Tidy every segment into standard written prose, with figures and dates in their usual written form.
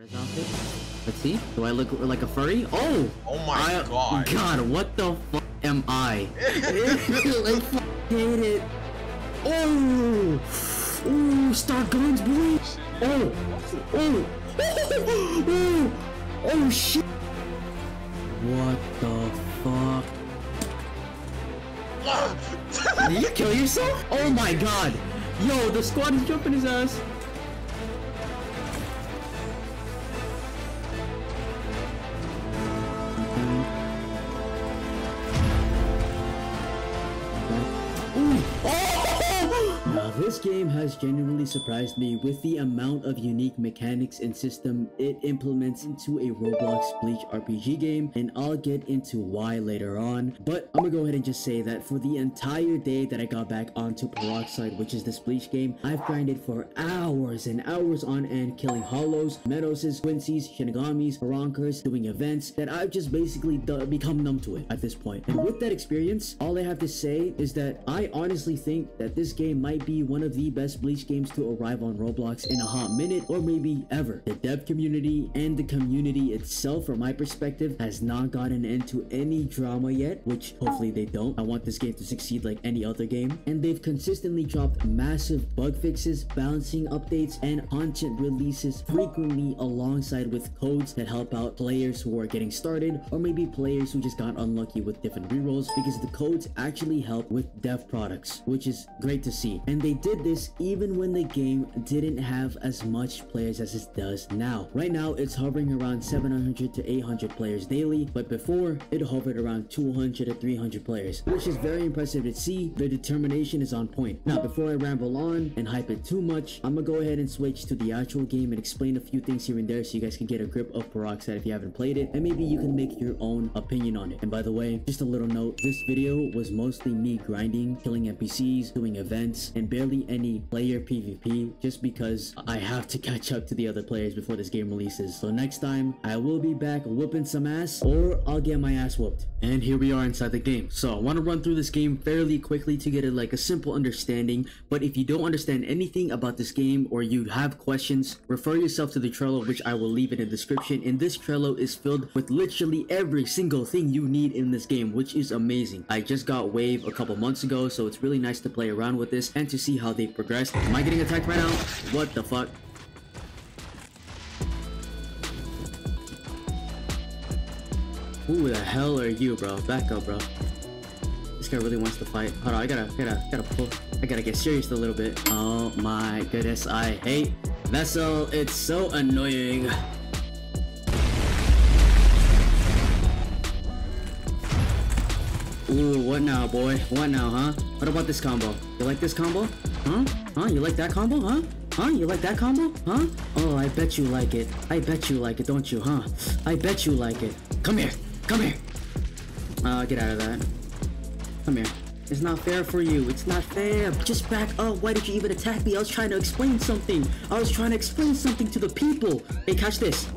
Res outfit. Let's see. Do I look like a furry? Oh! Oh my god! God, what the fuck am I? I hate it. Oh! Oh, star guns, boy! Oh! Oh! Oh! Oh shit! What the fuck? Did you kill yourself? Oh my god! Yo, the squad is jumping his ass! Now this game has genuinely surprised me with the amount of unique mechanics and system it implements into a Roblox Bleach RPG game, and I'll get into why later on. But I'm gonna go ahead and just say that for the entire day that I got back onto Peroxide, which is this Bleach game, I've grinded for hours and hours on end, killing Hollows, Menos, Quincy's, Shinigamis, Arrancars, doing events that I've just basically become numb to it at this point. And with that experience, all I have to say is that I honestly think that this game might be one of the best Bleach games to arrive on Roblox in a hot minute, or maybe ever. The dev community and the community itself, from my perspective, has not gotten into any drama yet, which hopefully they don't. I want this game to succeed like any other game, and they've consistently dropped massive bug fixes, balancing updates, and content releases frequently, alongside with codes that help out players who are getting started, or maybe players who just got unlucky with different rerolls, because the codes actually help with dev products, which is great to see. And they did this even when the game didn't have as much players as it does now. Right now, it's hovering around 700 to 800 players daily, but before, it hovered around 200 to 300 players, which is very impressive to see. Their determination is on point. Now, before I ramble on and hype it too much, I'm gonna go ahead and switch to the actual game and explain a few things here and there so you guys can get a grip of Peroxide if you haven't played it, and maybe you can make your own opinion on it. And by the way, just a little note, this video was mostly me grinding, killing NPCs, doing events, and barely any player PvP, just because I have to catch up to the other players before this game releases. So next time I will be back whooping some ass, or I'll get my ass whooped. And here we are inside the game. So I want to run through this game fairly quickly to get a simple understanding, but if you don't understand anything about this game or you have questions, refer yourself to the Trello, which I will leave in the description. And this Trello is filled with literally every single thing you need in this game, which is amazing. I just got Wave a couple months ago, so it's really nice to play around with this and to see how they progress. Am I getting attacked right now? What the fuck? Who the hell are you, bro? Back up, bro. This guy really wants to fight. Hold on, I gotta get serious a little bit. Oh my goodness, I hate Vessel. It's so annoying. Ooh, what now, boy? What now, huh? What about this combo? You like this combo? Huh? Huh? You like that combo? Huh? Huh? You like that combo? Huh? Oh, I bet you like it. I bet you like it, don't you, huh? I bet you like it. Come here! Come here! Get out of that. Come here. It's not fair for you. It's not fair. Just back up. Why did you even attack me? I was trying to explain something. I was trying to explain something to the people. Hey, catch this.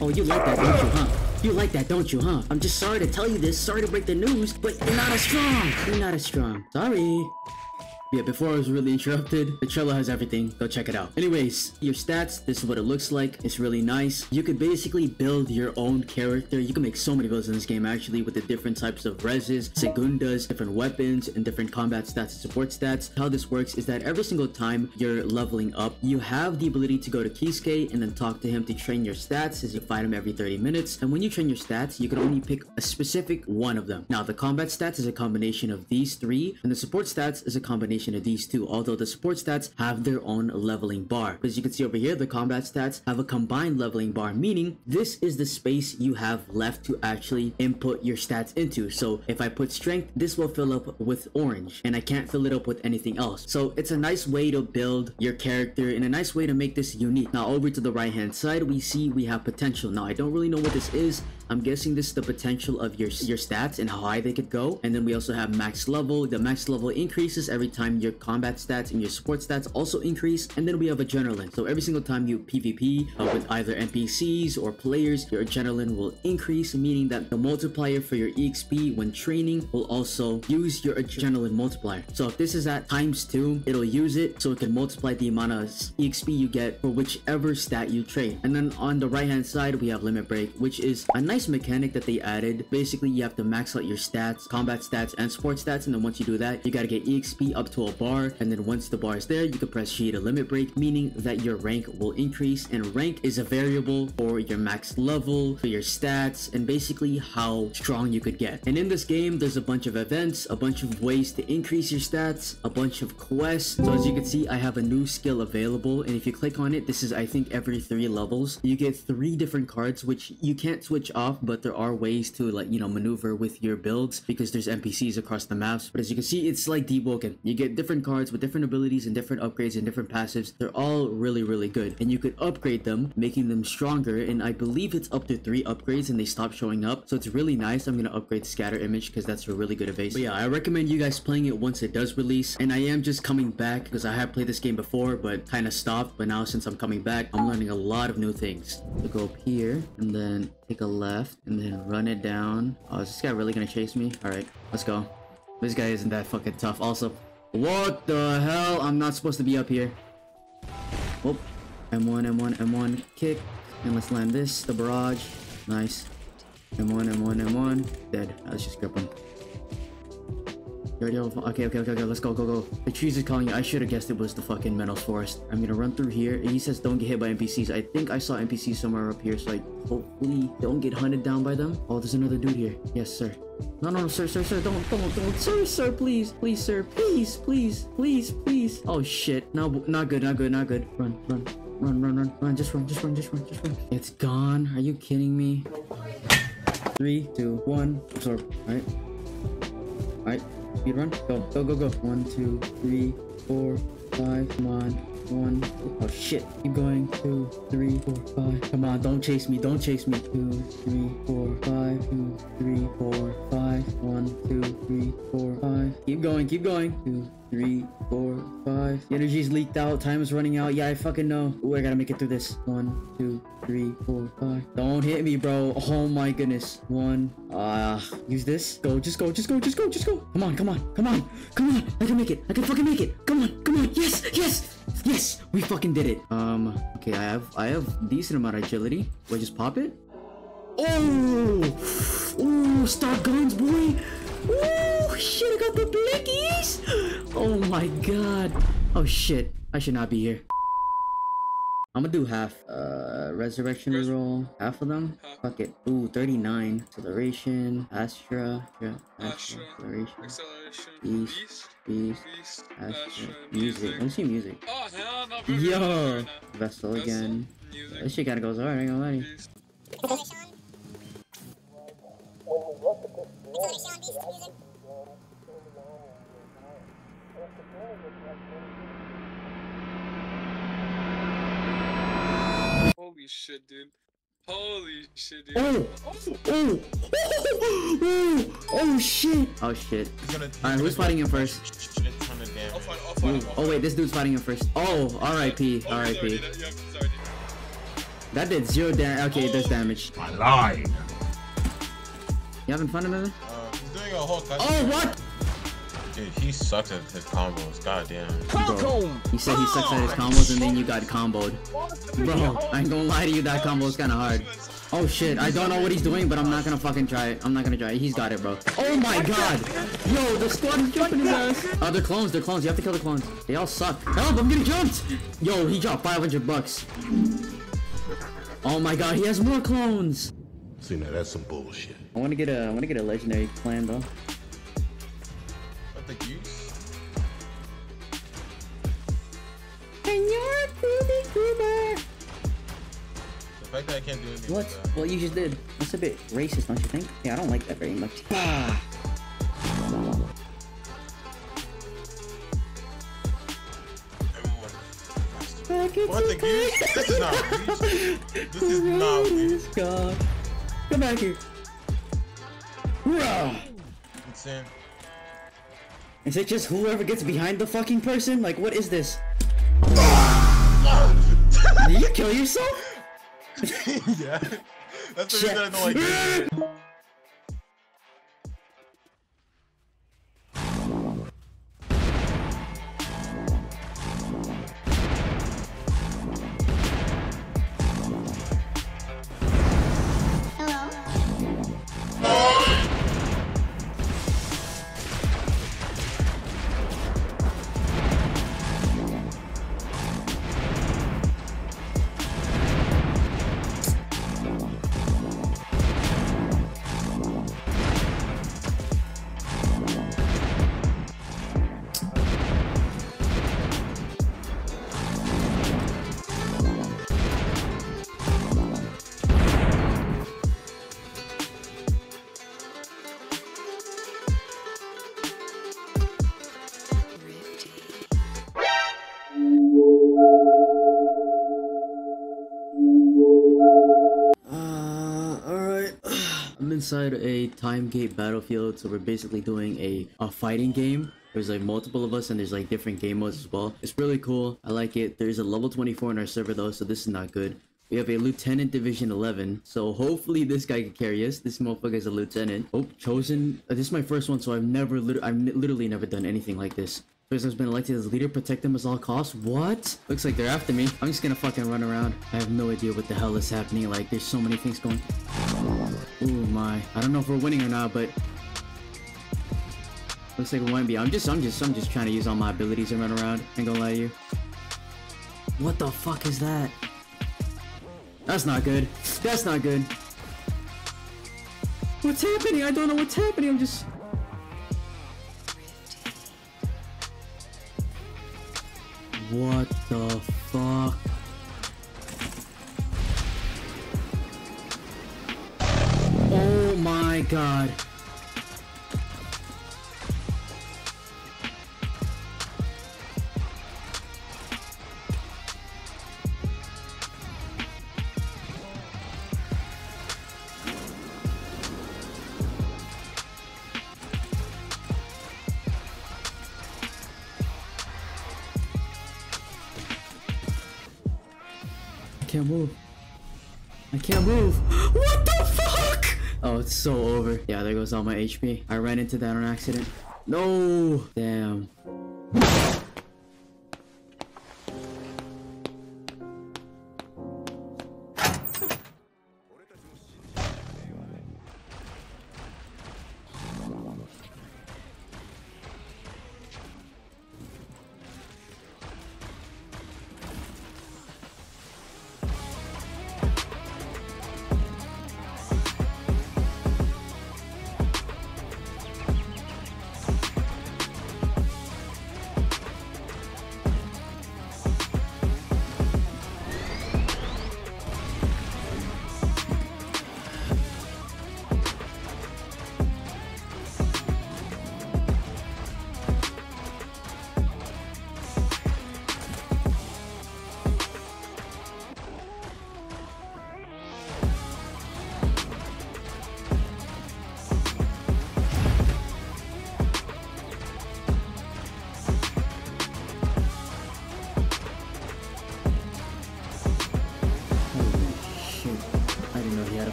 Oh, you like that, don't you, huh? You like that, don't you, huh? I'm just sorry to tell you this, sorry to break the news, but you're not as strong. You're not as strong. Sorry. Yeah, before I was really interrupted, the Trello has everything. Go check it out. Anyways, your stats, this is what it looks like. It's really nice. You can basically build your own character. You can make so many builds in this game, actually, with the different types of reses, segundas, different weapons, and different combat stats and support stats. How this works is that every single time you're leveling up, you have the ability to go to Kisuke and then talk to him to train your stats, as you fight him every 30 minutes. And when you train your stats, you can only pick a specific one of them. Now, the combat stats is a combination of these three, and the support stats is a combination of these two, although the support stats have their own leveling bar. As you can see over here, the combat stats have a combined leveling bar, meaning this is the space you have left to actually input your stats into. So if I put strength, this will fill up with orange, and I can't fill it up with anything else. So it's a nice way to build your character and a nice way to make this unique. Now over to the right hand side, we see we have potential. Now I don't really know what this is. I'm guessing this is the potential of your stats and how high they could go. And then we also have max level. The max level increases every time time your combat stats and your support stats also increase. And then we have adrenaline. So every single time you PvP with either NPCs or players, your adrenaline will increase, meaning that the multiplier for your EXP when training will also use your adrenaline multiplier. So if this is at ×2, it'll use it so it can multiply the amount of EXP you get for whichever stat you trade. And then on the right hand side, we have limit break, which is a nice mechanic that they added. Basically, you have to max out your stats, combat stats and support stats, and then once you do that, you gotta get EXP up to a bar, and then once the bar is there, you can press G to limit break, meaning that your rank will increase. And rank is a variable for your max level, for your stats, and basically how strong you could get. And in this game, there's a bunch of events, a bunch of ways to increase your stats, a bunch of quests. So as you can see, I have a new skill available, and if you click on it, this is I think every 3 levels, you get 3 different cards, which you can't switch off, but there are ways to, like, you know, maneuver with your builds because there's NPCs across the maps. But as you can see, it's like Deep Woken. You get different cards with different abilities and different upgrades and different passives. They're all really good, and you could upgrade them, making them stronger. And I believe it's up to 3 upgrades and they stop showing up, so it's really nice. I'm gonna upgrade scatter image because that's a really good evasive. But yeah, I recommend you guys playing it once it does release. And I am just coming back because I have played this game before but kind of stopped. But now since I'm coming back, I'm learning a lot of new things. So go up here and then take a left and then run it down. Oh, is this guy really gonna chase me? All right, let's go. This guy isn't that fucking tough. Also, what the hell? I'm not supposed to be up here. Oh, M1 kick, and let's land this, the barrage. Nice. M1 dead. Let's just grip him. Okay, let's go. The trees is calling you. I should have guessed it was the fucking Menos forest. I'm gonna run through here, and he says don't get hit by NPCs. I think I saw NPCs somewhere up here, so like hopefully don't get hunted down by them. Oh, there's another dude here. Yes, sir. No, sir, don't, sir, please, sir, please. Oh shit, no, not good. Run, just run. It's gone. Are you kidding me? 3, 2, 1, absorb. All right. Speed run. Go. 1, 2, 3, 4, 5. Come on. 1. Oh shit. Keep going. 2, 3, 4, 5. Come on. Don't chase me. 2, 3, 4, 5. 2, 3, 4, 5. 1, 2, 3, 4, 5. Keep going. 2, 3, 4, 5. The energy's leaked out. Time is running out. Yeah, I fucking know. Ooh, I gotta make it through this. 1, 2, 3, 4, 5. Don't hit me, bro. Oh my goodness. 1. Use this. Go. Just go. Come on. I can fucking make it. Come on. Yes. We fucking did it. Okay, I have decent amount of agility. Do I just pop it? Oh, stock guns, boy. Oh shit, I got the blickies. Oh my god. Oh shit. I should not be here. I'm gonna do half. Resurrection roll. Half of them? Fuck it. Ooh, 39. Acceleration. Astra. Acceleration. Beast. Astra. Music. Let me see music. Oh, no, no. Yo. Vessel again. Music. This shit kinda goes hard, I ain't gonna lie to you. Holy shit, dude. Oh shit. Oh shit. Alright, who's fighting him first? I'll fight him. Oh wait, this dude's fighting him first. Oh, RIP. That did 0 damage. Okay, it does damage. I lied. You having fun, another? He's doing a whole custom. Oh, what? Dude, he sucks at his combos. Goddamn. He said he sucks at his combos, and then you got comboed. Bro, I ain't gonna lie to you, that combo is kind of hard. Oh shit, I don't know what he's doing, but I'm not gonna fucking try it. He's got it, bro. Oh my god. Yo, the squad is jumping his ass. Oh, they're clones. You have to kill the clones. They all suck. Help, I'm getting jumped. Yo, he dropped $500. Oh my god, he has more clones. See, now that's some bullshit. I wanna get a legendary clan though. And you're a creepy creeper. The fact that I can't do anything. What? Like that. What you just did? That's a bit racist, don't you think? Yeah, I don't like that very much. Ah. What the geese? This is not geese. This is not geese. Come back here. It's in. Is it just whoever gets behind the fucking person? Like, what is this? Did you kill yourself? Yeah. That's the reason I don't like it. Inside a time gate battlefield, so we're basically doing a fighting game. There's like multiple of us and there's like different game modes as well. It's really cool. I like it. There's a level 24 in our server though, so this is not good. We have a lieutenant division 11, so hopefully this guy can carry us. This motherfucker is a lieutenant. Oh, chosen. This is my first one, so I've literally never done anything like this. Prisoner's been elected as leader. Protect them at all costs. What? Looks like they're after me. I'm just gonna fucking run around. I have no idea what the hell is happening. Like, there's so many things going. Oh my, I don't know if we're winning or not, but looks like we might be. I'm just trying to use all my abilities and run around. Ain't gonna lie to you. What the fuck is that? That's not good. That's not good. What's happening? I don't know what's happening. I'm just. What the fuck? My God. I can't move. I can't move. What the fuck? Oh, it's so over. Yeah, there goes all my HP. I ran into that on accident. No! Damn.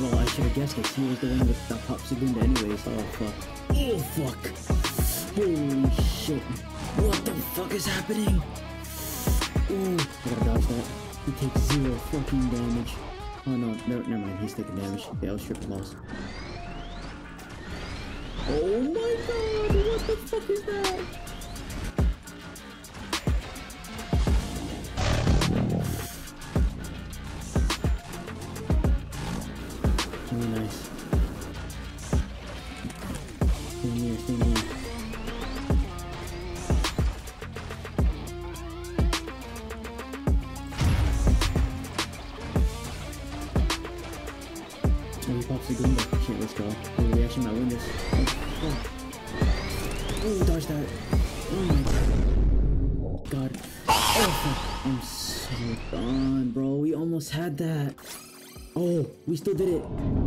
Well, I should have guessed it. He was the one with the pop segunda anyways. Oh, fuck. Oh, fuck. Holy shit. What the fuck is happening? Ooh. I gotta dodge that. He takes zero fucking damage. Oh, no. Never mind. He's taking damage. Yeah, I'll strip him off. Oh, my God. What the fuck is that? Had that. Oh, we still did it.